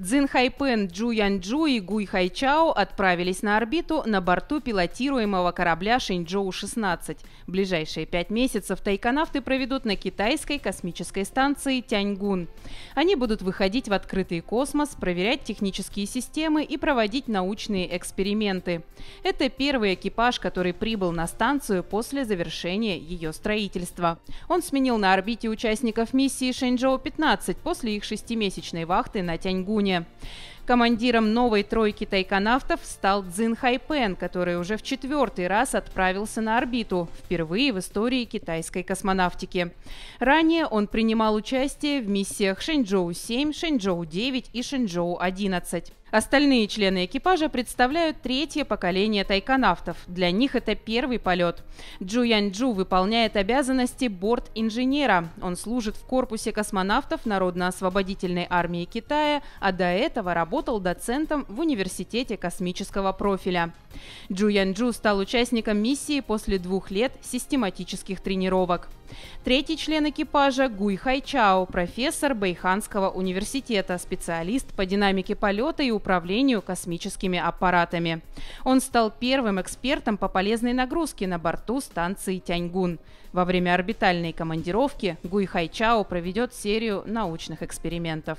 Цзин Хайпэн, Чжу Янчжу и Гуй Хайчао отправились на орбиту на борту пилотируемого корабля «Шэньчжоу-16». Ближайшие 5 месяцев тайконавты проведут на китайской космической станции «Тяньгун». Они будут выходить в открытый космос, проверять технические системы и проводить научные эксперименты. Это первый экипаж, который прибыл на станцию после завершения ее строительства. Он сменил на орбите участников миссии «Шэньчжоу-15» после их 6-месячной вахты на Тяньгуне. Командиром новой тройки тайконавтов стал Цзин Хайпэн, который уже в 4-й раз отправился на орбиту, впервые в истории китайской космонавтики. Ранее он принимал участие в миссиях «Шэньчжоу-7», «Шэньчжоу-9» и «Шэньчжоу-11». Остальные члены экипажа представляют 3-е поколение тайконавтов. Для них это первый полет. Чжу Янчжу выполняет обязанности борт-инженера. Он служит в корпусе космонавтов Народно-освободительной армии Китая, а до этого работал доцентом в университете космического профиля. Чжу Янчжу стал участником миссии после 2 лет систематических тренировок. 3-й член экипажа – Гуй Хайчао, профессор Бэйханского университета, специалист по динамике полета и управлению космическими аппаратами. Он стал первым экспертом по полезной нагрузке на борту станции Тяньгун. Во время орбитальной командировки Гуй Хайчао проведет серию научных экспериментов.